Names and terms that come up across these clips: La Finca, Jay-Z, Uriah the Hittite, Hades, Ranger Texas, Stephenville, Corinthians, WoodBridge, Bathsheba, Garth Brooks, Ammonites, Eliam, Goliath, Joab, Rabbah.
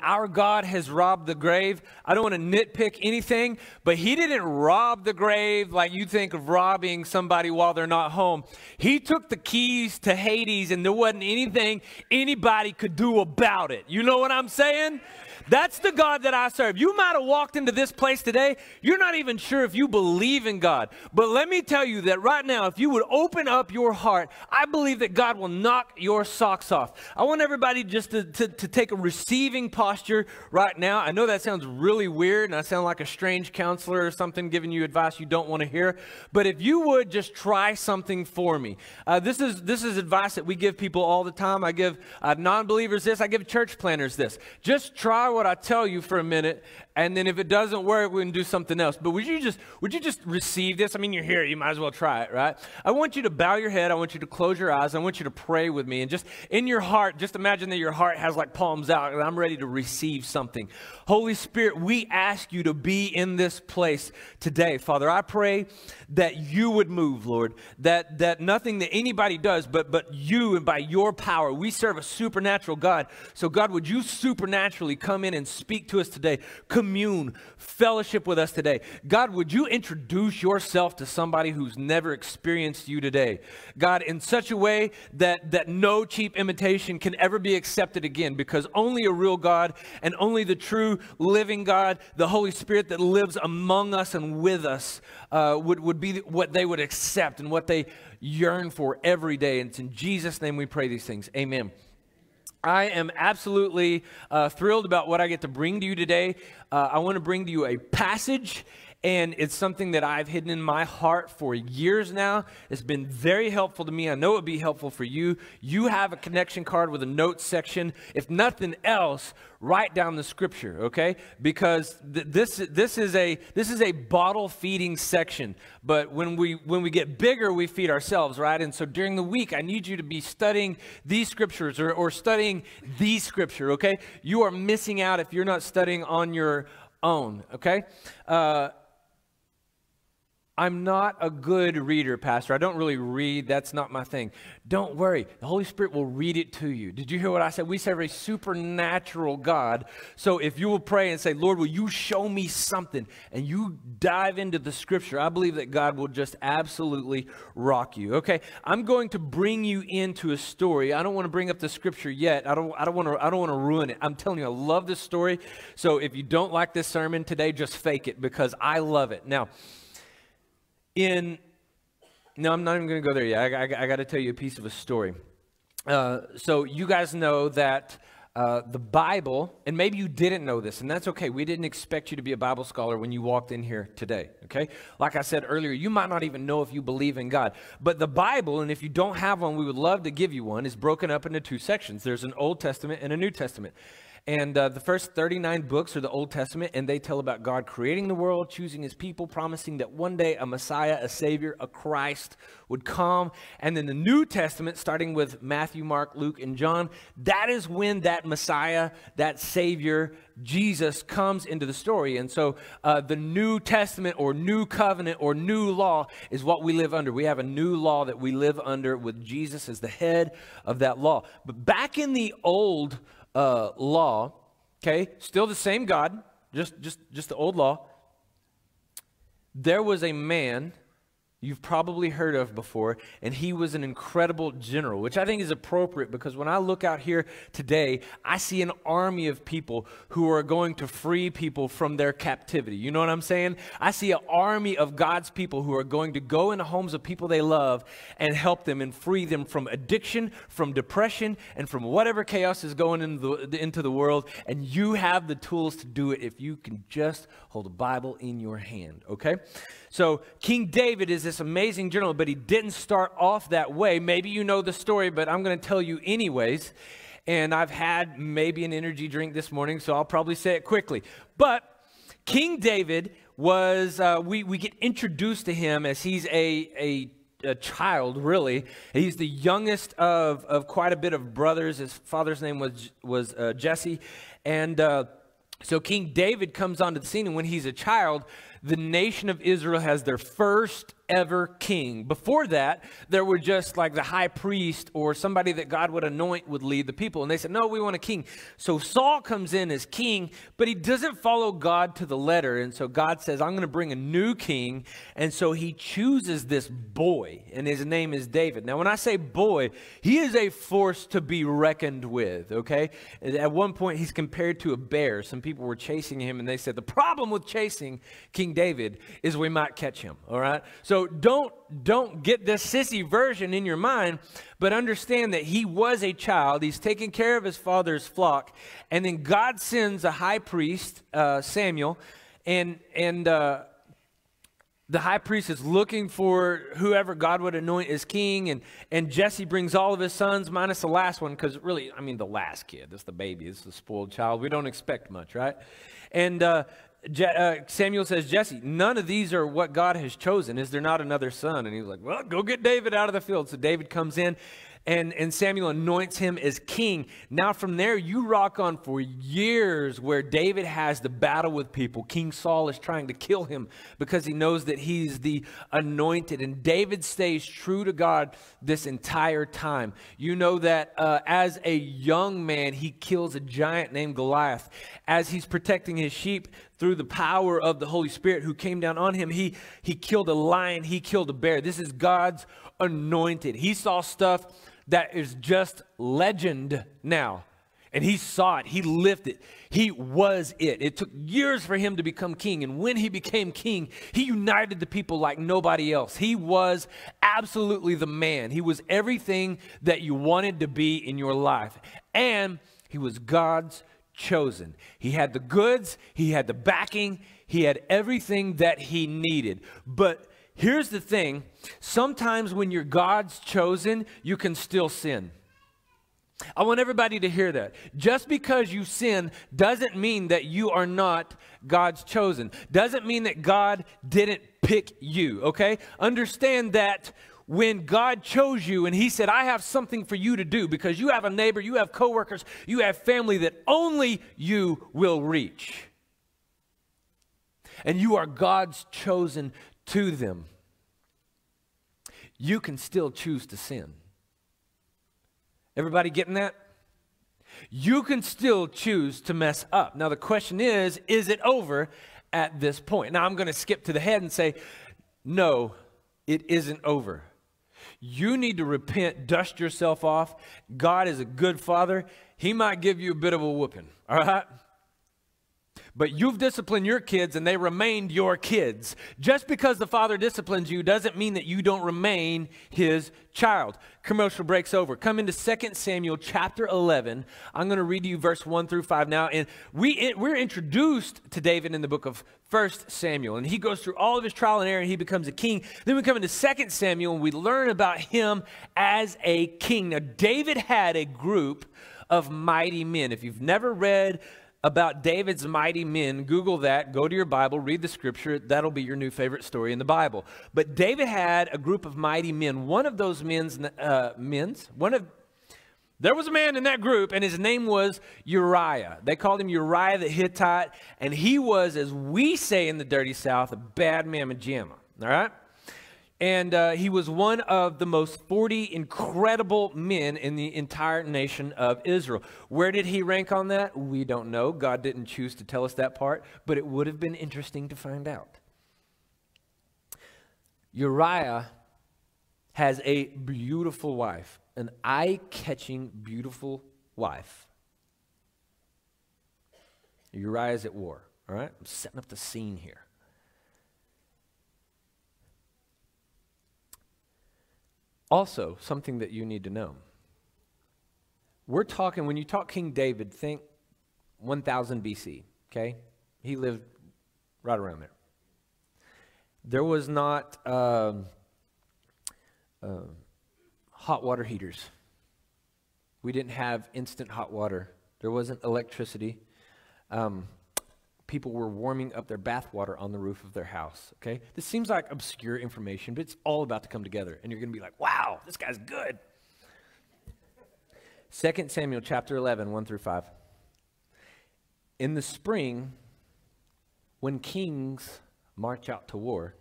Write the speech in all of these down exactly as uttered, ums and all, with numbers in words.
our God has robbed the grave. I don't want to nitpick anything, but he didn't rob the grave like you think of robbing somebody while they're not home. He took the keys to Hades, and there wasn't anything anybody could do about it. You know what I'm saying? That's the God that I serve. You might have walked into this place today. You're not even sure if you believe in God. But let me tell you that right now, if you would open up your heart, I believe that God will knock your socks off. I want everybody just to, to, to take a receiving posture right now. I know that sounds really weird, and I sound like a strange counselor or something giving you advice you don't want to hear. But if you would just try something for me. Uh, this is, this is advice that we give people all the time. I give uh, non-believers this. I give church planners this. Just try what I tell you for a minute, and then if it doesn't work, we can do something else. But would you just would you just receive this? I mean, you're here, you might as well try it, right? I want you to bow your head. I want you to close your eyes. I want you to pray with me, and just in your heart, just imagine that your heart has like palms out, and I'm ready to receive something. Holy Spirit, we ask you to be in this place today. Father, I pray that you would move, Lord, that that nothing that anybody does, but but you, and by your power. We serve a supernatural God. So God, would you supernaturally come in and speak to us today, commune, fellowship with us today. God, would you introduce yourself to somebody who's never experienced you today, God, in such a way that that no cheap imitation can ever be accepted again, because only a real God and only the true living God, the Holy Spirit that lives among us and with us, uh, would, would be what they would accept and what they yearn for every day. And it's in Jesus' name we pray these things. Amen. I am absolutely uh, thrilled about what I get to bring to you today. Uh, I want to bring to you a passage, and it's something that I've hidden in my heart for years now. It's been very helpful to me. I know it'd be helpful for you. You have a connection card with a note section. If nothing else, write down the scripture, okay? Because th this this is a this is a bottle feeding section. But when we when we get bigger, we feed ourselves, right? And so during the week, I need you to be studying these scriptures or, or studying the scripture, okay? You are missing out if you're not studying on your own, okay? Uh, I'm not a good reader, Pastor. I don't really read. That's not my thing. Don't worry. The Holy Spirit will read it to you. Did you hear what I said? We serve a supernatural God. So if you will pray and say, Lord, will you show me something? And you dive into the scripture, I believe that God will just absolutely rock you. Okay, I'm going to bring you into a story. I don't want to bring up the scripture yet. I don't, I don't want to, I don't want to ruin it. I'm telling you, I love this story. So if you don't like this sermon today, just fake it, because I love it. Now, In, no, I'm not even going to go there yet. I, I, I got to tell you a piece of a story. Uh, so you guys know that uh, the Bible, and maybe you didn't know this, and that's okay. We didn't expect you to be a Bible scholar when you walked in here today, okay? Like I said earlier, you might not even know if you believe in God. But the Bible, and if you don't have one, we would love to give you one, is broken up into two sections. There's an Old Testament and a New Testament. And uh, the first thirty-nine books are the Old Testament, and they tell about God creating the world, choosing his people, promising that one day a Messiah, a Savior, a Christ would come. And then the New Testament, starting with Matthew, Mark, Luke, and John, that is when that Messiah, that Savior, Jesus, comes into the story. And so uh, the New Testament or New Covenant or New Law is what we live under. We have a new law that we live under with Jesus as the head of that law. But back in the Old Uh, law, okay, still the same God, just, just, just the old law. There was a man you've probably heard of before, and he was an incredible general, which I think is appropriate, because when I look out here today, I see an army of people who are going to free people from their captivity. You know what I'm saying? I see an army of God's people who are going to go into homes of people they love and help them and free them from addiction, from depression, and from whatever chaos is going into the, into the world. And you have the tools to do it if you can just hold a Bible in your hand, okay? So King David is this amazing general, but he didn't start off that way. Maybe you know the story, but I'm going to tell you anyways. And I've had maybe an energy drink this morning, so I'll probably say it quickly. But King David was, uh, we, we get introduced to him as he's a, a, a child, really. He's the youngest of, of quite a bit of brothers. His father's name was, was uh, Jesse. And uh, so King David comes onto the scene, and when he's a child, the nation of Israel has their first ever king. Before that, there were just like the high priest or somebody that God would anoint would lead the people. And they said, no, we want a king. So Saul comes in as king, but he doesn't follow God to the letter. And so God says, I'm going to bring a new king. And so he chooses this boy, and his name is David. Now, when I say boy, he is a force to be reckoned with, okay? At one point, he's compared to a bear. Some people were chasing him, and they said, the problem with chasing King David is we might catch him, all right? So So don't, don't get this sissy version in your mind, but understand that he was a child. He's taking care of his father's flock. And then God sends a high priest, uh, Samuel, and, and uh, the high priest is looking for whoever God would anoint as king. And, and Jesse brings all of his sons, minus the last one, because really, I mean, the last kid, that's the baby, it's the spoiled child. We don't expect much, right? And uh Je uh, Samuel says, Jesse, none of these are what God has chosen. Is there not another son? And he was like, well, go get David out of the field. So David comes in, and, and Samuel anoints him as king. Now from there, you rock on for years where David has to battle with people. King Saul is trying to kill him because he knows that he's the anointed. And David stays true to God this entire time. You know that uh, as a young man, he kills a giant named Goliath. As he's protecting his sheep, through the power of the Holy Spirit who came down on him, he, he killed a lion, he killed a bear. This is God's anointed. He saw stuff that is just legend now. And he saw it, he lived it, he was it. It took years for him to become king. And when he became king, he united the people like nobody else. He was absolutely the man. He was everything that you wanted to be in your life. And he was God's chosen. He had the goods, he had the backing, he had everything that he needed. But here's the thing, sometimes when you're God's chosen, you can still sin. I want everybody to hear that. Just because you sin doesn't mean that you are not God's chosen. Doesn't mean that God didn't pick you, okay? Understand that when God chose you and he said, I have something for you to do because you have a neighbor, you have coworkers, you have family that only you will reach. And you are God's chosen to them. You can still choose to sin. Everybody getting that? You can still choose to mess up. Now the question is, is it over at this point? Now I'm going to skip to the head and say, no, it isn't over. You need to repent, dust yourself off. God is a good father. He might give you a bit of a whooping, all right? But you've disciplined your kids and they remained your kids. Just because the father disciplines you doesn't mean that you don't remain his child. Commercial break's over. Come into Second Samuel chapter eleven. I'm going to read you verse one through five now. And we, it, we're introduced to David in the book of First Samuel. And he goes through all of his trial and error and he becomes a king. Then we come into Second Samuel and we learn about him as a king. Now, David had a group of mighty men. If you've never read about David's mighty men, Google that, go to your Bible, read the scripture. That'll be your new favorite story in the Bible. But David had a group of mighty men. One of those men's, uh, men's, one of, there was a man in that group and his name was Uriah. They called him Uriah the Hittite. And he was, as we say in the dirty South, a bad mamma jamma, all right? And uh, he was one of the most forty incredible men in the entire nation of Israel. Where did he rank on that? We don't know. God didn't choose to tell us that part, but it would have been interesting to find out. Uriah has a beautiful wife, an eye-catching, beautiful wife. Uriah's at war, all right? I'm setting up the scene here. Also, something that you need to know. We're talking, when you talk King David, think one thousand B C, okay? He lived right around there. There was not uh, uh, hot water heaters. We didn't have instant hot water. There wasn't electricity. Um, people were warming up their bath water on the roof of their house, okay? This seems like obscure information, but it's all about to come together, and you're going to be like, wow, this guy's good. Second Samuel chapter eleven, one through five. In the spring, when kings march out to war,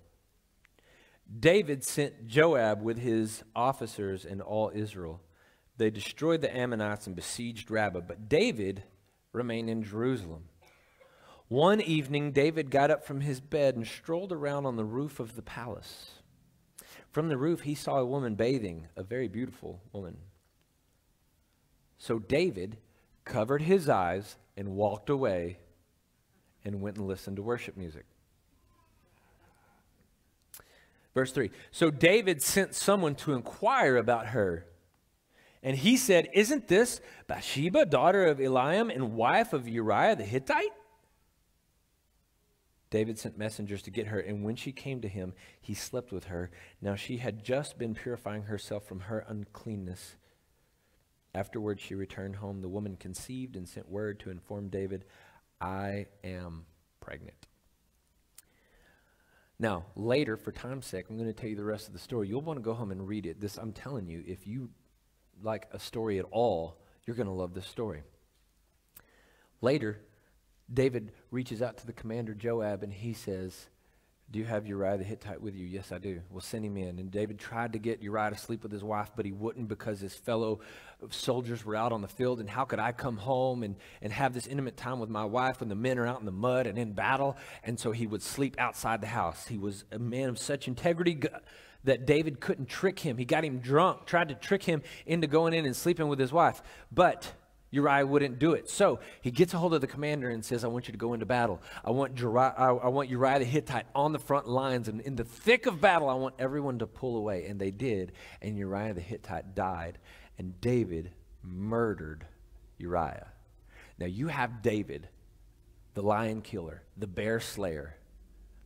David sent Joab with his officers and all Israel. They destroyed the Ammonites and besieged Rabbah, but David remained in Jerusalem. One evening, David got up from his bed and strolled around on the roof of the palace. From the roof, he saw a woman bathing, a very beautiful woman. So David covered his eyes and walked away and went and listened to worship music. Verse three, so David sent someone to inquire about her. And he said, isn't this Bathsheba, daughter of Eliam and wife of Uriah the Hittite? David sent messengers to get her, and when she came to him, he slept with her. Now she had just been purifying herself from her uncleanness. Afterward, she returned home. The woman conceived and sent word to inform David, I am pregnant. Now, later, for time's sake, I'm going to tell you the rest of the story. You'll want to go home and read it. This, I'm telling you, if you like a story at all, you're going to love this story. Later, David reaches out to the commander Joab, and he says, do you have Uriah the Hittite with you? Yes, I do. Well, send him in. And David tried to get Uriah to sleep with his wife, but he wouldn't because his fellow soldiers were out on the field. And how could I come home and, and have this intimate time with my wife when the men are out in the mud and in battle? And so he would sleep outside the house. He was a man of such integrity that David couldn't trick him. He got him drunk, tried to trick him into going in and sleeping with his wife. But Uriah wouldn't do it. So he gets a hold of the commander and says, I want you to go into battle. I want, Uriah, I, I want Uriah the Hittite on the front lines. And in the thick of battle, I want everyone to pull away. And they did. And Uriah the Hittite died. And David murdered Uriah. Now you have David, the lion killer, the bear slayer,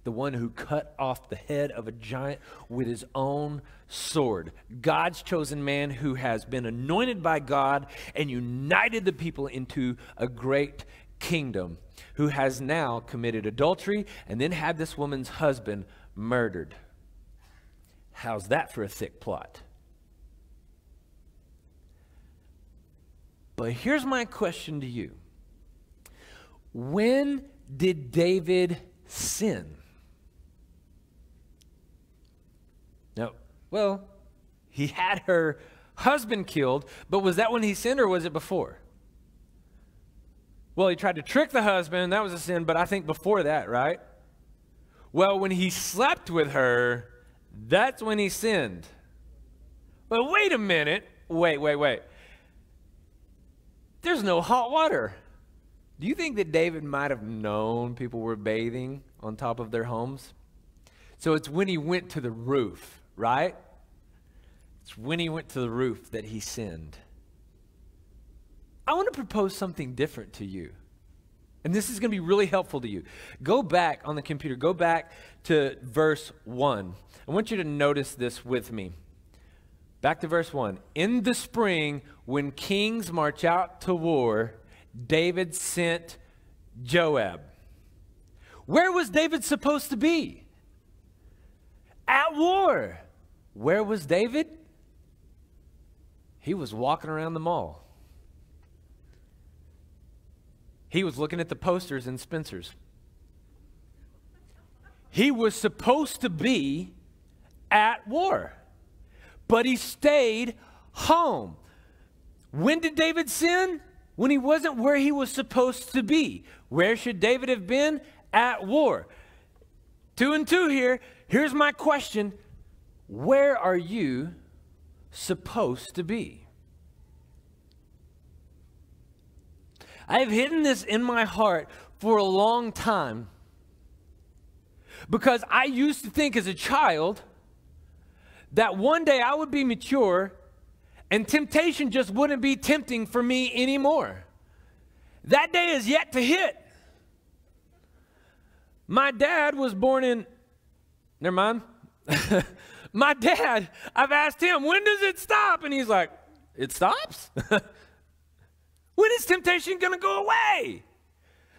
the one who cut off the head of a giant with his own sword. God's chosen man who has been anointed by God and united the people into a great kingdom, who has now committed adultery and then had this woman's husband murdered. How's that for a thick plot? But here's my question to you. When did David sin? No. Well, he had her husband killed, but was that when he sinned or was it before? Well, he tried to trick the husband. That was a sin, but I think before that, right? Well, when he slept with her, that's when he sinned. But wait a minute. Wait, wait, wait. There's no hot water. Do you think that David might have known people were bathing on top of their homes? So it's when he went to the roof. Right? It's when he went to the roof that he sinned. I want to propose something different to you. And this is going to be really helpful to you. Go back on the computer. Go back to verse one. I want you to notice this with me. Back to verse one. In the spring, when kings march out to war, David sent Joab. Where was David supposed to be? At war. Where was David? He was walking around the mall. He was looking at the posters in Spencer's. He was supposed to be at war, but he stayed home. When did David sin? When he wasn't where he was supposed to be. Where should David have been? At war. Two and two here. Here's my question. Where are you supposed to be? I have hidden this in my heart for a long time because I used to think as a child that one day I would be mature and temptation just wouldn't be tempting for me anymore. That day is yet to hit. My dad was born in... Never mind. My dad, I've asked him, when does it stop? And he's like, it stops? When is temptation going to go away?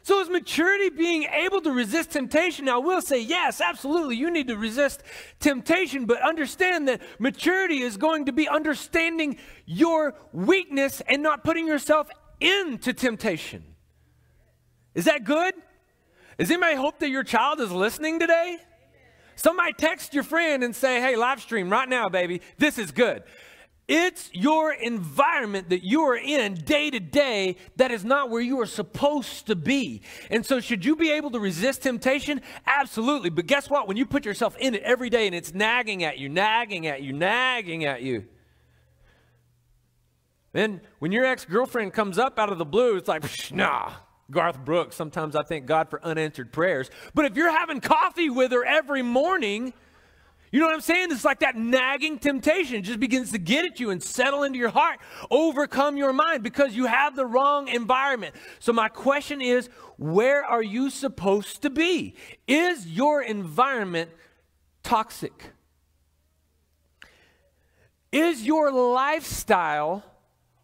So is maturity being able to resist temptation? Now, I will say, yes, absolutely, you need to resist temptation, but understand that maturity is going to be understanding your weakness and not putting yourself into temptation. Is that good? Does anybody hope that your child is listening today? Somebody text your friend and say, hey, live stream right now, baby. This is good. It's your environment that you are in day to day that is not where you are supposed to be. And so should you be able to resist temptation? Absolutely. But guess what? When you put yourself in it every day and it's nagging at you, nagging at you, nagging at you. Then when your ex-girlfriend comes up out of the blue, it's like, psh, nah. Garth Brooks, sometimes I thank God for unanswered prayers. But if you're having coffee with her every morning, you know what I'm saying? It's like that nagging temptation just begins to get at you and settle into your heart, overcome your mind because you have the wrong environment. So my question is, where are you supposed to be? Is your environment toxic? Is your lifestyle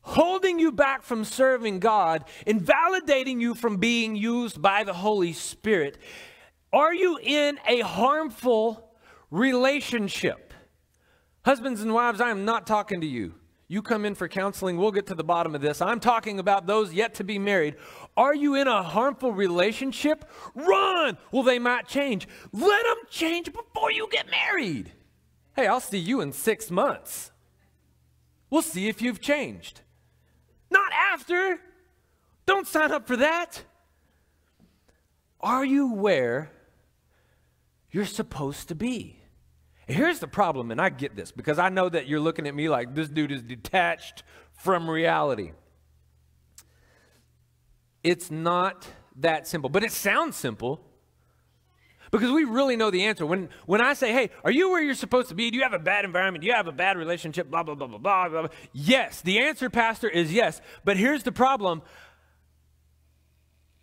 holding you back from serving God, invalidating you from being used by the Holy Spirit? Are you in a harmful relationship? Husbands and wives, I am not talking to you. You come in for counseling. We'll get to the bottom of this. I'm talking about those yet to be married. Are you in a harmful relationship? Run! Well, they might change. Let them change before you get married. Hey, I'll see you in six months. We'll see if you've changed. Not after. Don't sign up for that. Are you where you're supposed to be? And here's the problem, and I get this, because I know that you're looking at me like this dude is detached from reality. It's not that simple, but it sounds simple because we really know the answer. When, when I say, hey, are you where you're supposed to be? Do you have a bad environment? Do you have a bad relationship? Blah, blah, blah, blah, blah, blah. Yes, the answer, Pastor, is yes. But here's the problem.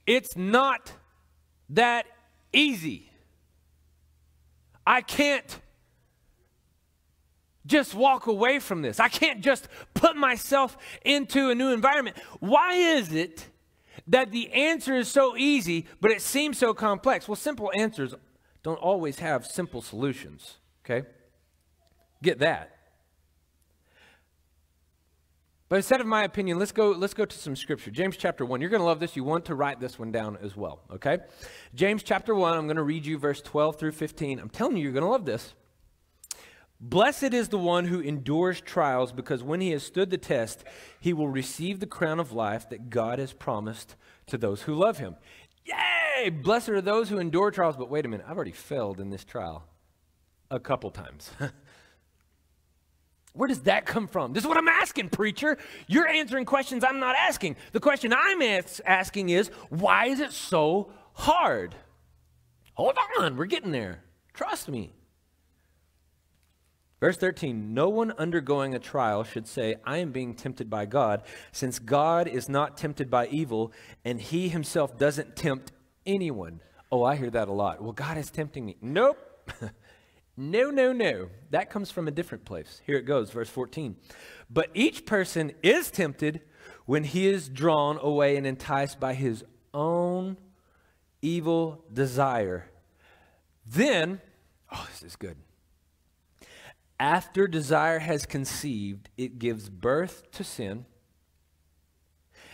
It's not that easy. I can't just walk away from this. I can't just put myself into a new environment. Why is it that the answer is so easy, but it seems so complex? Well, simple answers don't always have simple solutions, okay? Get that. But instead of my opinion, let's go, let's go to some scripture. James chapter one. You're going to love this. You want to write this one down as well, okay? James chapter one, I'm going to read you verse twelve through fifteen. I'm telling you, you're going to love this. Blessed is the one who endures trials, because when he has stood the test, he will receive the crown of life that God has promised to those who love him. Yay! Blessed are those who endure trials. But wait a minute, I've already failed in this trial a couple times. Where does that come from? This is what I'm asking, preacher. You're answering questions I'm not asking. The question I'm as asking is, why is it so hard? Hold on, we're getting there. Trust me. Verse thirteen, no one undergoing a trial should say, I am being tempted by God, since God is not tempted by evil, and he himself doesn't tempt anyone. Oh, I hear that a lot. Well, God is tempting me. Nope. No, no, no. That comes from a different place. Here it goes, verse fourteen. But each person is tempted when he is drawn away and enticed by his own evil desire. Then, oh, this is good. After desire has conceived, it gives birth to sin.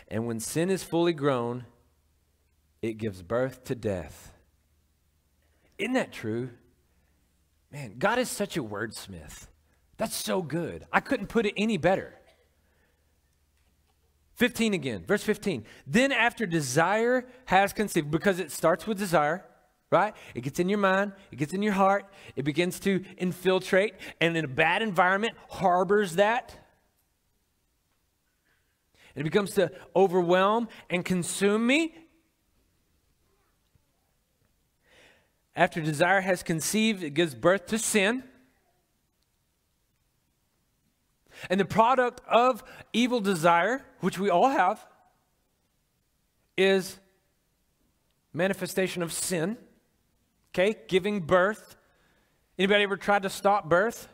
And when sin is fully grown, it gives birth to death. Isn't that true? Man, God is such a wordsmith. That's so good. I couldn't put it any better. fifteen again, verse fifteen. Then after desire has conceived, because it starts with desire, right? It gets in your mind. It gets in your heart. It begins to infiltrate, and in a bad environment harbors that. It becomes to overwhelm and consume me. After desire has conceived, it gives birth to sin. And the product of evil desire, which we all have, is manifestation of sin. Okay, giving birth. Anybody ever tried to stop birth?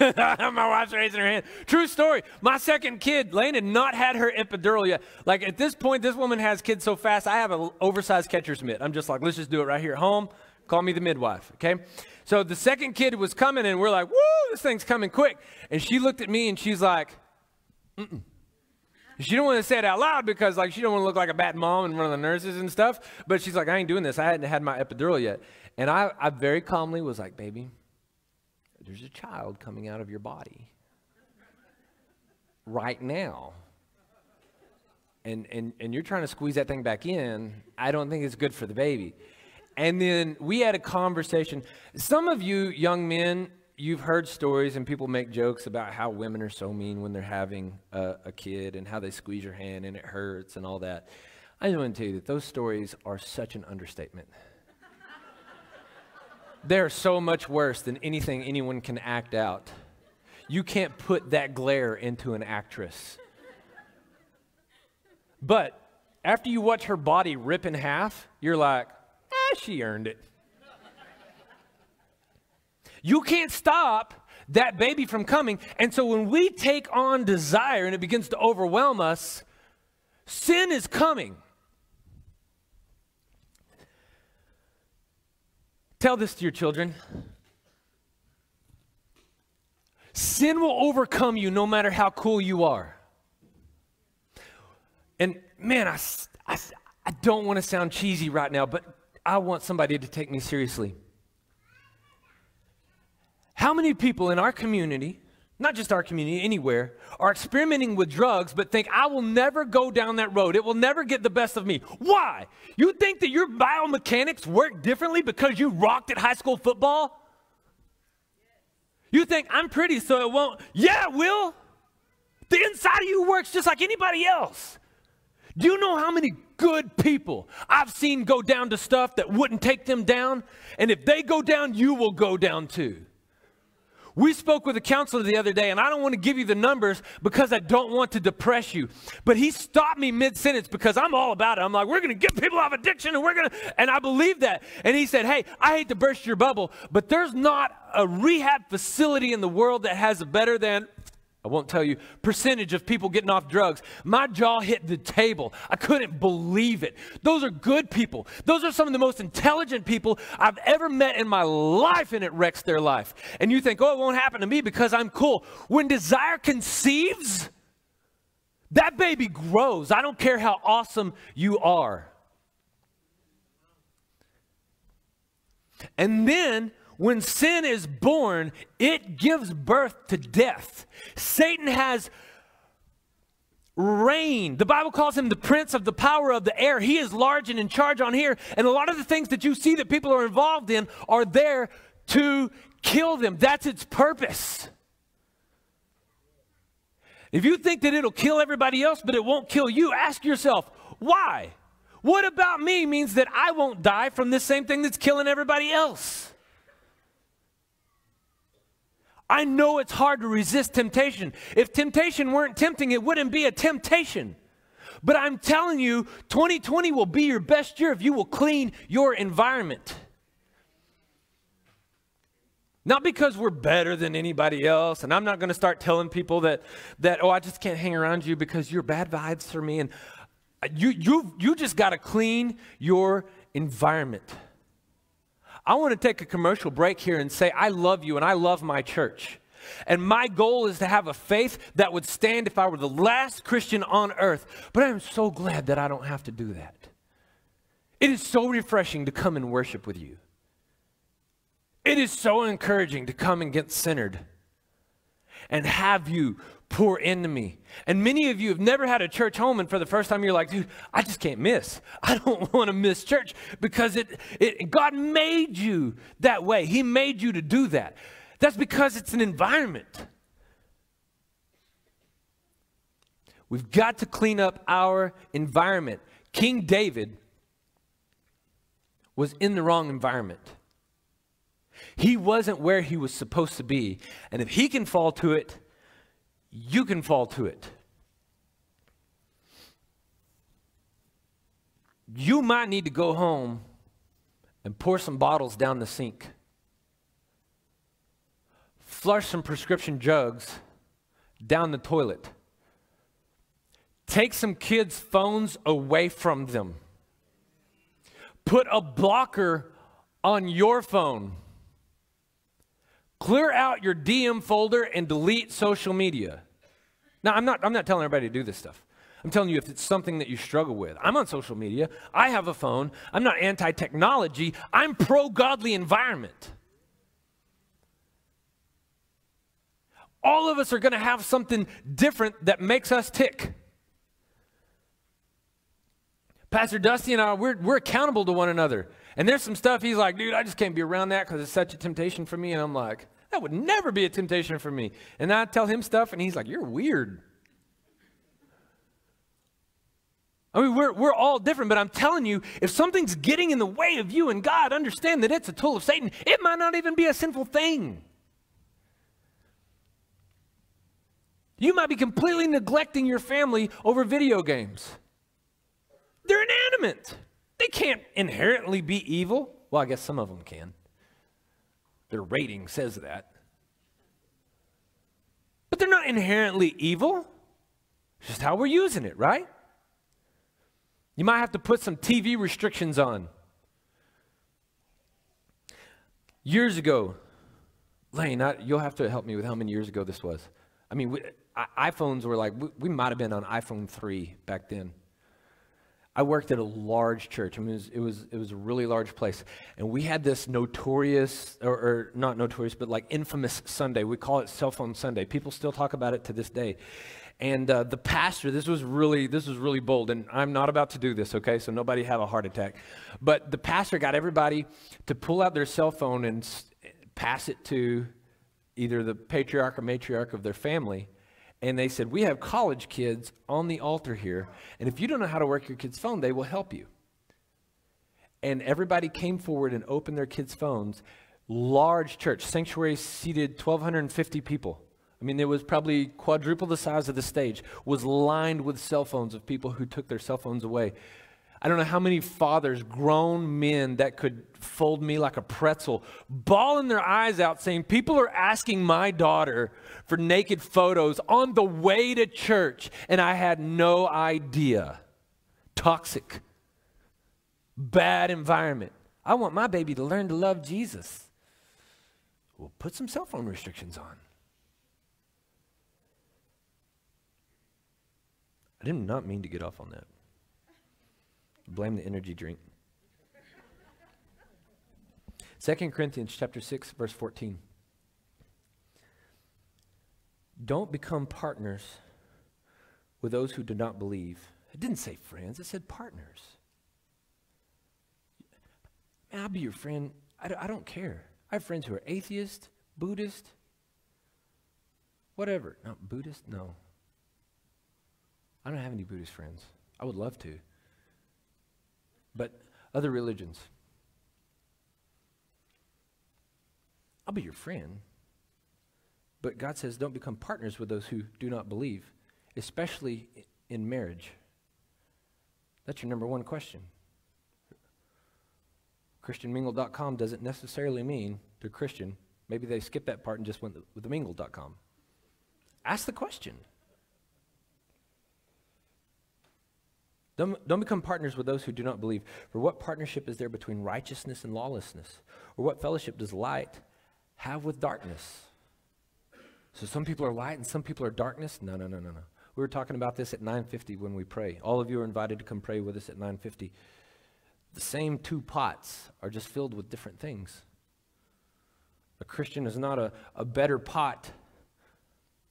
My wife's raising her hand. True story. My second kid, Lane, had not had her epidural yet. Like at this point, this woman has kids so fast. I have an oversized catcher's mitt. I'm just like, let's just do it right here at home. Call me the midwife. Okay. So the second kid was coming and we're like, woo, this thing's coming quick. And she looked at me and she's like, mm-mm. She didn't want to say it out loud because, like, she don't want to look like a bad mom in front of the nurses and stuff. But she's like, I ain't doing this. I hadn't had my epidural yet. And I, I very calmly was like, baby, there's a child coming out of your body right now. And, and, and you're trying to squeeze that thing back in. I don't think it's good for the baby. And then we had a conversation. Some of you young men, you've heard stories and people make jokes about how women are so mean when they're having a, a kid and how they squeeze your hand and it hurts and all that. I just want to tell you that those stories are such an understatement. They're so much worse than anything anyone can act out. You can't put that glare into an actress. But after you watch her body rip in half, you're like, ah, she earned it. You can't stop that baby from coming. And so when we take on desire and it begins to overwhelm us, sin is coming. Tell this to your children. Sin will overcome you no matter how cool you are. And man, I, I, I don't want to sound cheesy right now, but I want somebody to take me seriously. How many people in our community, not just our community, anywhere, are experimenting with drugs but think, I will never go down that road. It will never get the best of me. Why? You think that your biomechanics work differently because you rocked at high school football? You think, I'm pretty, so it won't. Yeah, it will. The inside of you works just like anybody else. Do you know how many good people I've seen go down to stuff that wouldn't take them down? And if they go down, you will go down too. We spoke with a counselor the other day, and I don't want to give you the numbers because I don't want to depress you. But he stopped me mid-sentence because I'm all about it. I'm like, we're going to get people out of addiction, and we're going to, and I believe that. And he said, hey, I hate to burst your bubble, but there's not a rehab facility in the world that has a better than, I won't tell you, percentage of people getting off drugs. My jaw hit the table. I couldn't believe it. Those are good people. Those are some of the most intelligent people I've ever met in my life, and it wrecks their life. And you think, oh, it won't happen to me because I'm cool. When desire conceives, that baby grows. I don't care how awesome you are. And then when sin is born, it gives birth to death. Satan has reigned. The Bible calls him the prince of the power of the air. He is large and in charge on here. And a lot of the things that you see that people are involved in are there to kill them. That's its purpose. If you think that it'll kill everybody else, but it won't kill you, ask yourself, why? What about me means that I won't die from this same thing that's killing everybody else? I know it's hard to resist temptation. If temptation weren't tempting, it wouldn't be a temptation. But I'm telling you, twenty twenty will be your best year if you will clean your environment. Not because we're better than anybody else, and I'm not going to start telling people that, that, oh, I just can't hang around you because you're bad vibes for me. And you, you, you just got to clean your environment. I want to take a commercial break here and say, I love you and I love my church. And my goal is to have a faith that would stand if I were the last Christian on earth. But I am so glad that I don't have to do that. It is so refreshing to come and worship with you. It is so encouraging to come and get centered and have you pour into me. And many of you have never had a church home, and for the first time you're like, dude, I just can't miss. I don't want to miss church because it, it God made you that way. He made you to do that. That's because it's an environment. We've got to clean up our environment. King David was in the wrong environment. He wasn't where he was supposed to be. And if he can fall to it, you can fall to it. You might need to go home and pour some bottles down the sink. Flush some prescription drugs down the toilet. Take some kids' phones away from them. Put a blocker on your phone. Clear out your D M folder and delete social media. Now, I'm not, I'm not telling everybody to do this stuff. I'm telling you, if it's something that you struggle with, I'm on social media. I have a phone. I'm not anti-technology. I'm pro-godly environment. All of us are going to have something different that makes us tick. Pastor Dusty and I, we're, we're accountable to one another. And there's some stuff he's like, dude, I just can't be around that because it's such a temptation for me. And I'm like, that would never be a temptation for me. And I tell him stuff and he's like, you're weird. I mean, we're, we're all different, but I'm telling you, if something's getting in the way of you and God, understand that it's a tool of Satan. It might not even be a sinful thing. You might be completely neglecting your family over video games. They're inanimate. They can't inherently be evil. Well, I guess some of them can. Their rating says that. But they're not inherently evil. It's just how we're using it, right? You might have to put some T V restrictions on. Years ago, Lane, I, you'll have to help me with how many years ago this was. I mean, we, I, iPhones were like, we, we might have been on iPhone three back then. I worked at a large church. I mean, it was, it was, it was a really large place. And we had this notorious, or, or not notorious, but like infamous Sunday. We call it Cell Phone Sunday. People still talk about it to this day. And uh, the pastor, this was really, this was really bold, and I'm not about to do this, okay? So nobody have a heart attack. But the pastor got everybody to pull out their cell phone and pass it to either the patriarch or matriarch of their family. And they said, we have college kids on the altar here, and if you don't know how to work your kid's phone, they will help you. And everybody came forward and opened their kids' phones. Large church, sanctuary seated one thousand two hundred fifty people. I mean, it was probably quadruple the size of the stage, was lined with cell phones of people who took their cell phones away. I don't know how many fathers, grown men that could fold me like a pretzel, bawling their eyes out saying, people are asking my daughter for naked photos on the way to church, and I had no idea. Toxic. Bad environment. I want my baby to learn to love Jesus. Well, put some cell phone restrictions on. I did not mean to get off on that. Blame the energy drink. Second Corinthians chapter six, verse fourteen. Don't become partners with those who do not believe. It didn't say friends. It said partners. Man, I'll be your friend. I, I don't care. I have friends who are atheist, Buddhist, whatever. Not Buddhist? No. I don't have any Buddhist friends. I would love to. But other religions. I'll be your friend. But God says don't become partners with those who do not believe, especially in marriage. That's your number one question. Christian mingle dot com doesn't necessarily mean they're Christian. Maybe they skipped that part and just went with the mingle dot com. Ask the question. Don't, don't become partners with those who do not believe. For what partnership is there between righteousness and lawlessness? Or what fellowship does light have with darkness? So some people are light and some people are darkness? No, no, no, no, no. We were talking about this at nine fifty when we pray. All of you are invited to come pray with us at nine fifty. The same two pots are just filled with different things. A Christian is not a, a better pot,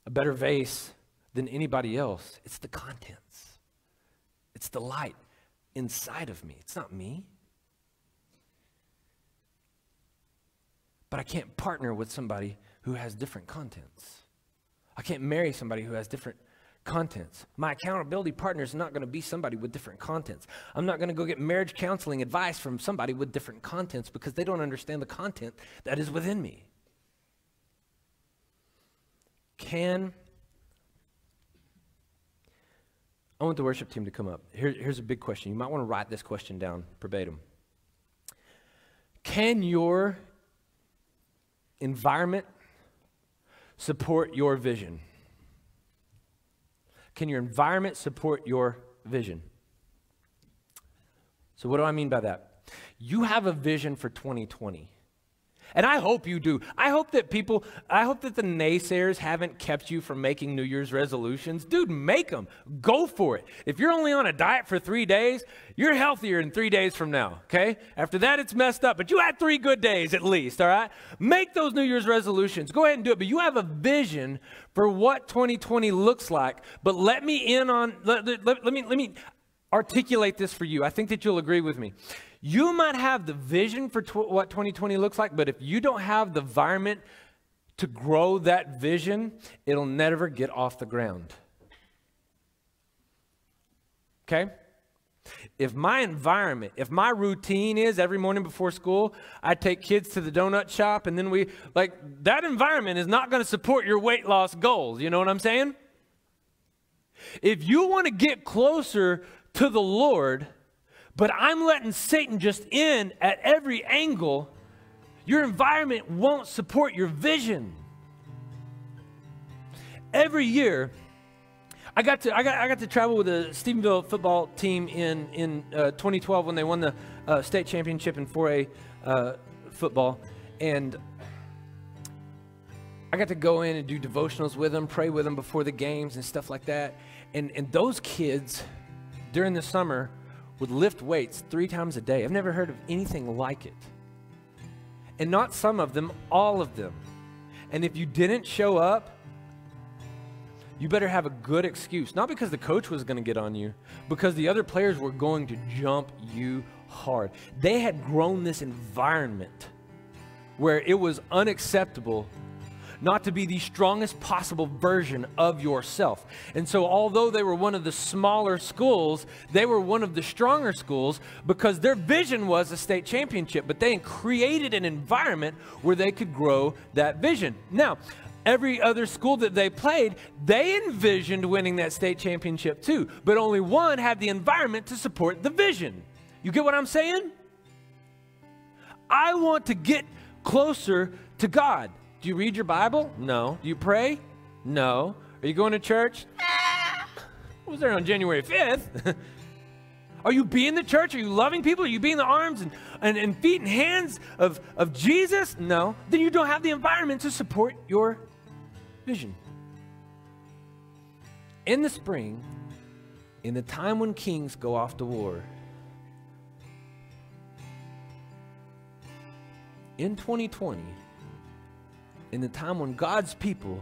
a better vase than anybody else. It's the contents. It's the light inside of me. It's not me. But I can't partner with somebody who has different contents. I can't marry somebody who has different contents. My accountability partner is not going to be somebody with different contents. I'm not going to go get marriage counseling advice from somebody with different contents because they don't understand the content that is within me. Can I want the worship team to come up. Here, here's a big question. You might want to write this question down verbatim. Can your environment support your vision? Can your environment support your vision? So what do I mean by that? You have a vision for twenty twenty. And I hope you do. I hope that people, I hope that the naysayers haven't kept you from making New Year's resolutions. Dude, make them. Go for it. If you're only on a diet for three days, you're healthier in three days from now, okay? After that, it's messed up, but you had three good days at least, all right? Make those New Year's resolutions. Go ahead and do it, but you have a vision for what twenty twenty looks like, but let me in on, let, let, let me, let me articulate this for you. I think that you'll agree with me. You might have the vision for tw- what twenty twenty looks like, but if you don't have the environment to grow that vision, it'll never get off the ground. Okay? If my environment, if my routine is every morning before school, I take kids to the donut shop and then we, like, that environment is not going to support your weight loss goals. You know what I'm saying? If you want to get closer to the Lord, but I'm letting Satan just in at every angle, your environment won't support your vision. Every year, I got to I got I got to travel with the Stephenville football team in in uh, twenty twelve when they won the uh, state championship in four A uh, football, and I got to go in and do devotionals with them, pray with them before the games and stuff like that. And and those kids during the summer would lift weights three times a day. I've never heard of anything like it. And not some of them, all of them. And if you didn't show up, you better have a good excuse. Not because the coach was going to get on you, because the other players were going to jump you hard. They had grown this environment where it was unacceptable not to be the strongest possible version of yourself. And so although they were one of the smaller schools, they were one of the stronger schools because their vision was a state championship, but they created an environment where they could grow that vision. Now, every other school that they played, they envisioned winning that state championship too, but only one had the environment to support the vision. You get what I'm saying? I want to get closer to God. Do you read your Bible? No. Do you pray? No. Are you going to church? I was there on January fifth. Are you being the church? Are you loving people? Are you being the arms and, and, and feet and hands of, of Jesus? No. Then you don't have the environment to support your vision. In the spring, in the time when kings go off to war, in twenty twenty, in the time when God's people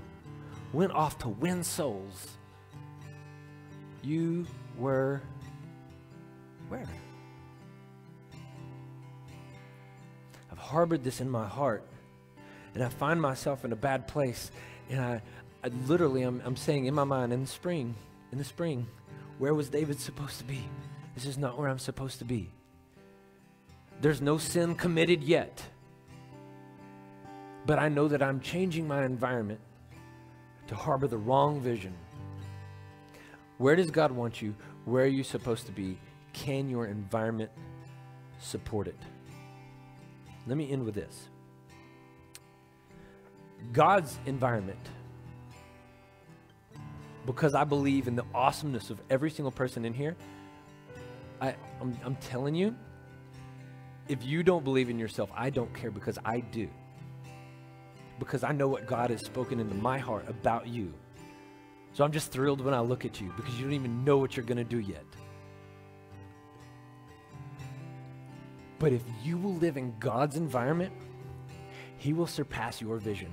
went off to win souls, you were where? I've harbored this in my heart, and I find myself in a bad place, and I, I literally, I'm, I'm saying in my mind, in the spring, in the spring, where was David supposed to be? This is not where I'm supposed to be. There's no sin committed yet. But I know that I'm changing my environment to harbor the wrong vision. Where does God want you? Where are you supposed to be? Can your environment support it? Let me end with this. God's environment, because I believe in the awesomeness of every single person in here, I, I'm, I'm telling you, if you don't believe in yourself, I don't care, because I do. Because I know what God has spoken into my heart about you. So I'm just thrilled when I look at you, because you don't even know what you're going to do yet. But if you will live in God's environment, He will surpass your vision.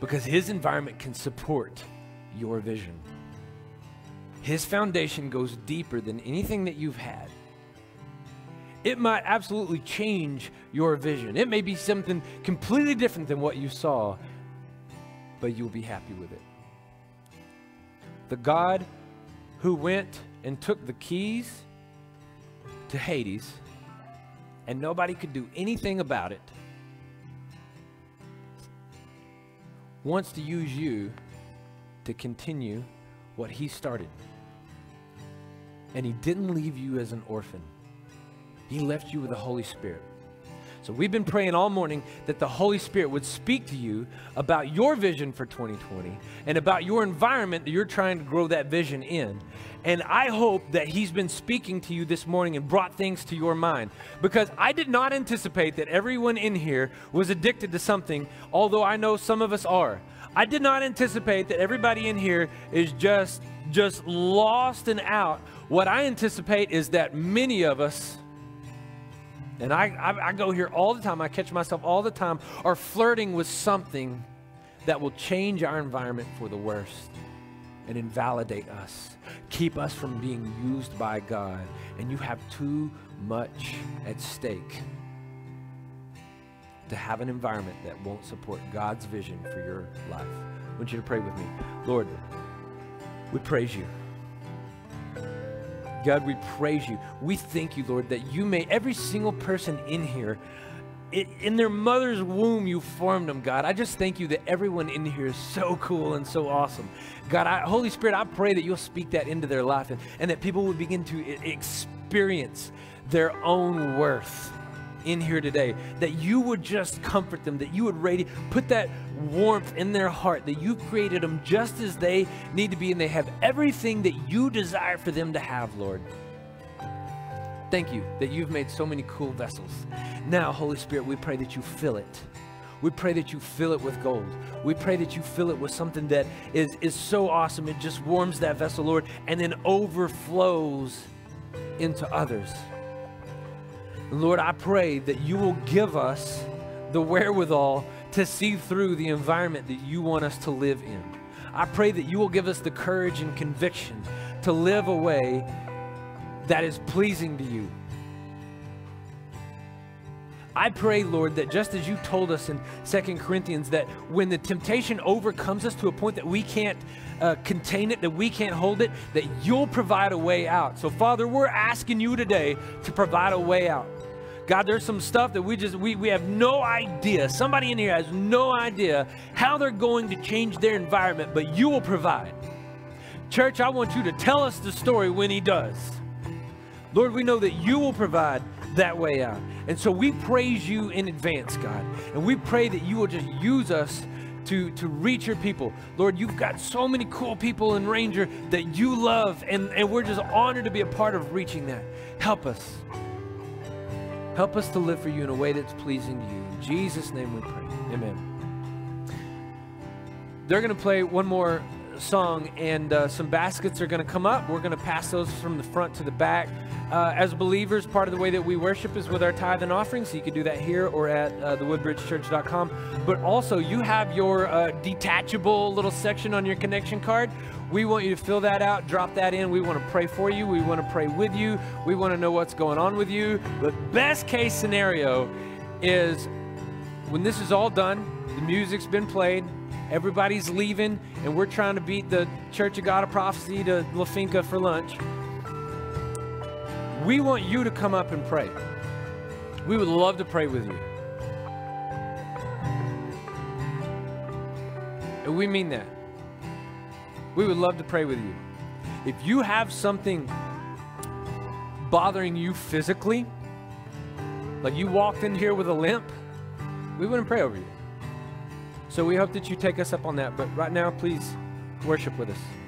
Because His environment can support your vision. His foundation goes deeper than anything that you've had. It might absolutely change your vision. It may be something completely different than what you saw, but you'll be happy with it. The God who went and took the keys to Hades, and nobody could do anything about it, wants to use you to continue what He started. And He didn't leave you as an orphan. He left you with the Holy Spirit. So we've been praying all morning that the Holy Spirit would speak to you about your vision for twenty twenty and about your environment that you're trying to grow that vision in. And I hope that he's been speaking to you this morning and brought things to your mind, because I did not anticipate that everyone in here was addicted to something, although I know some of us are. I did not anticipate that everybody in here is just, just lost and out. What I anticipate is that many of us, and I, I, I go here all the time, I catch myself all the time, are flirting with something that will change our environment for the worst and invalidate us, keep us from being used by God. And you have too much at stake to have an environment that won't support God's vision for your life. I want you to pray with me. Lord, we praise you. God, we praise you. We thank you, Lord, that you made every single person in here, in their mother's womb, you formed them, God. I just thank you that everyone in here is so cool and so awesome. God, I, Holy Spirit, I pray that you'll speak that into their life, and, and that people would begin to experience their own worth in here today, that you would just comfort them, that you would radiate, put that warmth in their heart, that you created them just as they need to be, and they have everything that you desire for them to have, Lord. Thank you that you've made so many cool vessels. Now, Holy Spirit, we pray that you fill it. We pray that you fill it with gold. We pray that you fill it with something that is, is so awesome. It just warms that vessel, Lord, and then overflows into others. Lord, I pray that you will give us the wherewithal to see through the environment that you want us to live in. I pray that you will give us the courage and conviction to live a way that is pleasing to you. I pray, Lord, that just as you told us in Second Corinthians, that when the temptation overcomes us to a point that we can't uh, contain it, that we can't hold it, that you'll provide a way out. So, Father, we're asking you today to provide a way out. God, there's some stuff that we just, we, we have no idea. Somebody in here has no idea how they're going to change their environment, but you will provide. Church, I want you to tell us the story when he does. Lord, we know that you will provide that way out. And so we praise you in advance, God. And we pray that you will just use us to, to reach your people. Lord, you've got so many cool people in Ranger that you love, and, and we're just honored to be a part of reaching that. Help us. Help us to live for you in a way that's pleasing to you. In Jesus' name we pray. Amen. They're going to play one more song, and uh, some baskets are going to come up. We're going to pass those from the front to the back. Uh, as believers, part of the way that we worship is with our tithe and offering, so you can do that here or at uh, the woodbridge church dot com. But also, you have your uh, detachable little section on your connection card. We want you to fill that out, drop that in. We want to pray for you. We want to pray with you. We want to know what's going on with you. The best case scenario is when this is all done, the music's been played, everybody's leaving, and we're trying to beat the Church of God of Prophecy to La Finca for lunch. We want you to come up and pray. We would love to pray with you. And we mean that. We would love to pray with you. If you have something bothering you physically, like you walked in here with a limp, we wouldn't pray over you. So we hope that you take us up on that. But right now, please worship with us.